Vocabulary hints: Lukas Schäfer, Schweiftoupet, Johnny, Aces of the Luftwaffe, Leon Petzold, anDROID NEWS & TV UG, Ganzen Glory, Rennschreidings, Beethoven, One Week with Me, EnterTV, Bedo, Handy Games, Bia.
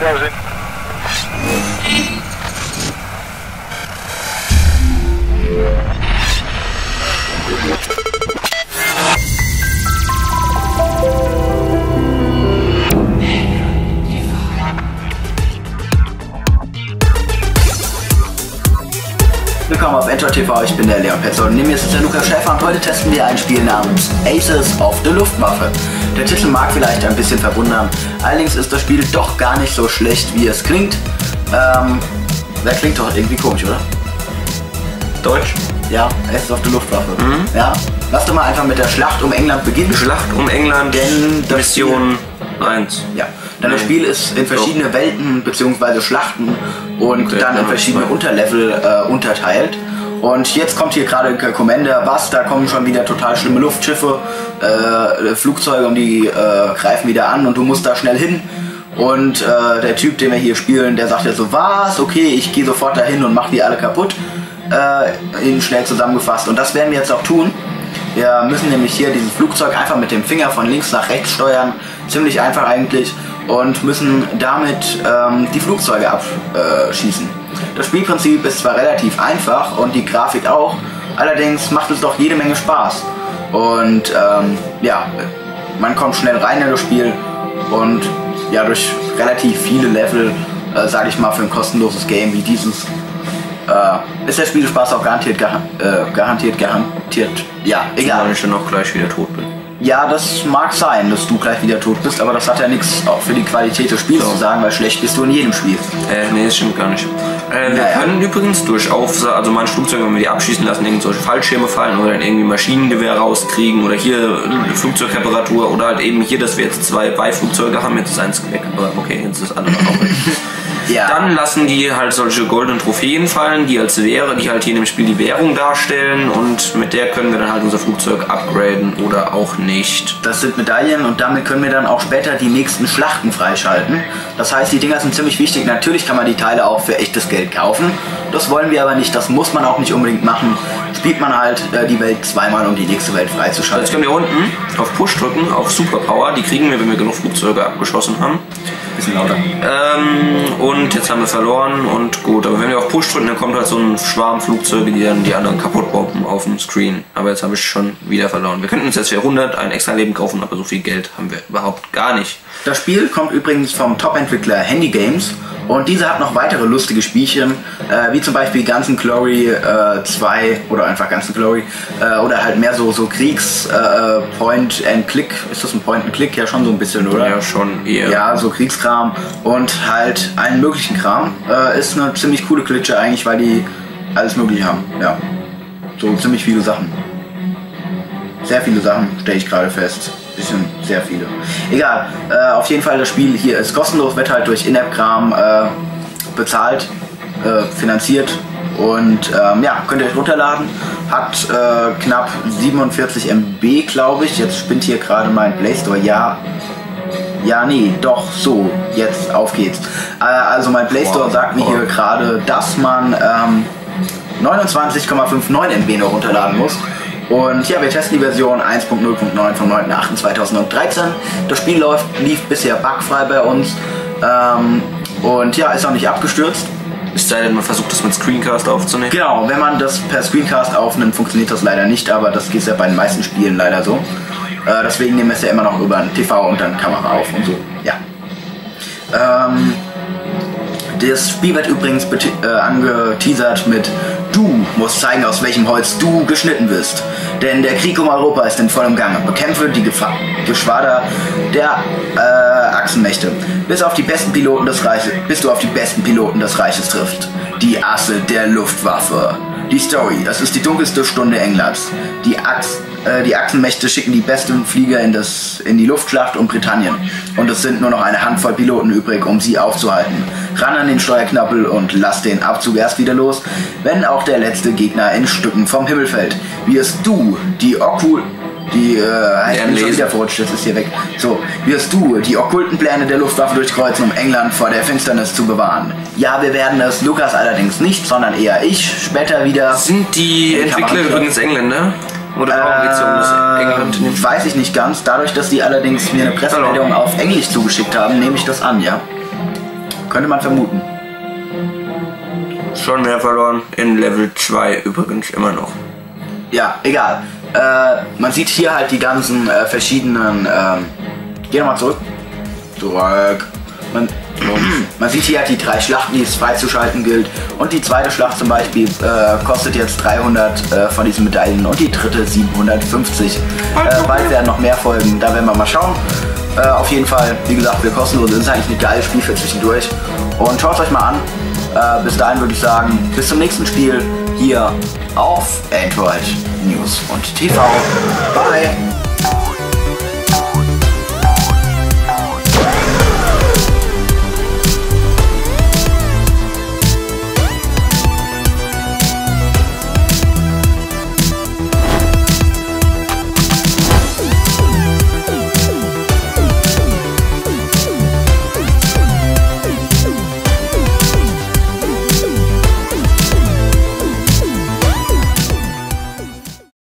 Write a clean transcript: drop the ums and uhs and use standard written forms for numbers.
Ja, wir sehen. Willkommen auf EnterTV, ich bin der Leon Petzold und neben mir ist der Lukas Schäfer und heute testen wir ein Spiel namens Aces of the Luftwaffe. Der Titel mag vielleicht ein bisschen verwundern, allerdings ist das Spiel doch gar nicht so schlecht, wie es klingt. Das klingt doch irgendwie komisch, oder? Deutsch? Ja, Aces of the Luftwaffe. Mhm. Ja, lass doch mal einfach mit der Schlacht um England beginnen. Schlacht um England, denn Mission 1. Ja. Dann das Spiel ist in verschiedene Welten bzw. Schlachten und dann in verschiedene Unterlevel unterteilt. Und jetzt kommt hier gerade Commander, was, da kommen schon wieder total schlimme Luftschiffe, Flugzeuge und die greifen wieder an und du musst da schnell hin. Und der Typ, den wir hier spielen, der sagt ja so, was, okay, ich gehe sofort dahin und mach die alle kaputt. Eben schnell zusammengefasst. Und das werden wir jetzt auch tun. Wir müssen nämlich hier dieses Flugzeug einfach mit dem Finger von links nach rechts steuern. Ziemlich einfach eigentlich. Und müssen damit die Flugzeuge abschießen. Das Spielprinzip ist zwar relativ einfach und die Grafik auch, allerdings macht es doch jede Menge Spaß. Und ja, man kommt schnell rein in das Spiel und ja, durch relativ viele Level, sage ich mal, für ein kostenloses Game wie dieses, ist der Spielspaß auch garantiert, ja, egal. Wenn ich dann auch gleich wieder tot bin. Ja, das mag sein, dass du gleich wieder tot bist, aber das hat ja nichts auch für die Qualität des Spiels zu sagen, weil schlecht bist du in jedem Spiel. Nee, das stimmt gar nicht. Wir können übrigens durch also manche Flugzeuge, wenn wir die abschießen lassen, irgendwelche Fallschirme fallen oder dann irgendwie Maschinengewehr rauskriegen oder hier Flugzeugreparatur oder halt eben hier, dass wir jetzt zwei Beiflugzeuge haben, jetzt ist eins weg, aber okay, jetzt ist das andere auch weg. Ja. Dann lassen die halt solche goldenen Trophäen fallen, die halt hier in dem Spiel die Währung darstellen und mit der können wir dann halt unser Flugzeug upgraden oder auch nicht. Das sind Medaillen und damit können wir dann auch später die nächsten Schlachten freischalten. Das heißt, die Dinger sind ziemlich wichtig. Natürlich kann man die Teile auch für echtes Geld kaufen. Das wollen wir aber nicht, das muss man auch nicht unbedingt machen. Spielt man halt die Welt zweimal, um die nächste Welt freizuschalten. Jetzt können wir unten auf Push drücken, auf Superpower. Die kriegen wir, wenn wir genug Flugzeuge abgeschossen haben. Bisschen lauter. Und jetzt haben wir verloren und gut, aber wenn wir auf Push drücken, dann kommt halt so ein Schwarm Flugzeuge, die dann die anderen kaputt bomben auf dem Screen. Aber jetzt habe ich schon wieder verloren. Wir könnten uns jetzt für 100 ein extra Leben kaufen, aber so viel Geld haben wir überhaupt gar nicht. Das Spiel kommt übrigens vom Top-Entwickler Handy Games und dieser hat noch weitere lustige Spielchen, wie zum Beispiel Ganzen Glory 2 oder einfach Ganzen Glory oder halt mehr so Kriegs Point and Click. Ist das ein Point and Click? Ja, schon so ein bisschen, oder? Ja, schon eher. Ja, so Kriegskram und halt allen möglichen Kram. Ist eine ziemlich coole Klitsche eigentlich, weil die alles mögliche haben. Ja, so ziemlich viele Sachen. Sehr viele Sachen, stelle ich gerade fest. Bisschen sehr viele. Egal, auf jeden Fall, das Spiel hier ist kostenlos, wird halt durch In-App-Kram bezahlt, finanziert und ja, könnt ihr euch runterladen. Hat knapp 47 MB, glaube ich. Jetzt spinnt hier gerade mein Play Store. Ja, ja, nee, doch, so, jetzt, auf geht's. Also mein Play Store sagt mir hier gerade, dass man 29,59 MB noch runterladen muss. Und ja, wir testen die Version 1.0.9 vom 9.8.2013. Das Spiel lief bisher bugfrei bei uns. Und ja, ist auch nicht abgestürzt. Es sei denn, man versucht das mit Screencast aufzunehmen. Genau, wenn man das per Screencast aufnimmt, funktioniert das leider nicht, aber das geht ja bei den meisten Spielen leider so. Deswegen nehmen wir es ja immer noch über ein TV und dann Kamera auf und so. Ja. Das Spiel wird übrigens angeteasert mit: Du musst zeigen, aus welchem Holz du geschnitten wirst. Denn der Krieg um Europa ist in vollem Gange. Bekämpfe die Geschwader der Achsenmächte. Bis du auf die besten Piloten des Reiches triffst. Die Asse der Luftwaffe. Die Story, das ist die dunkelste Stunde Englands. Die Achsenmächte schicken die besten Flieger in die Luftschlacht um Britannien. Und es sind nur noch eine Handvoll Piloten übrig, um sie aufzuhalten. Ran an den Steuerknappel und lass den Abzug erst wieder los, wenn auch der letzte Gegner in Stücken vom Himmel fällt. Wirst du die okkulten Pläne der Luftwaffe durchkreuzen, um England vor der Finsternis zu bewahren? Ja, wir werden das, Lukas allerdings nicht, sondern eher ich, später wieder. Sind die Entwickler übrigens Engländer? Oder warum geht's um das England? Weiß ich nicht ganz. Dadurch, dass die allerdings mir eine Pressemeldung auf Englisch zugeschickt haben, nehme ich das an, ja. Könnte man vermuten. Schon mehr verloren, in Level 2 übrigens immer noch. Ja, egal. Man sieht hier halt die ganzen verschiedenen... geh nochmal zurück. Zurück. Man sieht hier halt die drei Schlachten, die es freizuschalten gilt. Und die zweite Schlacht zum Beispiel kostet jetzt 300 von diesen Medaillen und die dritte 750. Bald werden noch mehr Folgen, da werden wir mal schauen. Auf jeden Fall, wie gesagt, wir kostenlos. Das ist eigentlich ein geiles Spiel für zwischendurch. Und schaut es euch mal an. Bis dahin würde ich sagen, bis zum nächsten Spiel hier auf Android News und TV. Bye!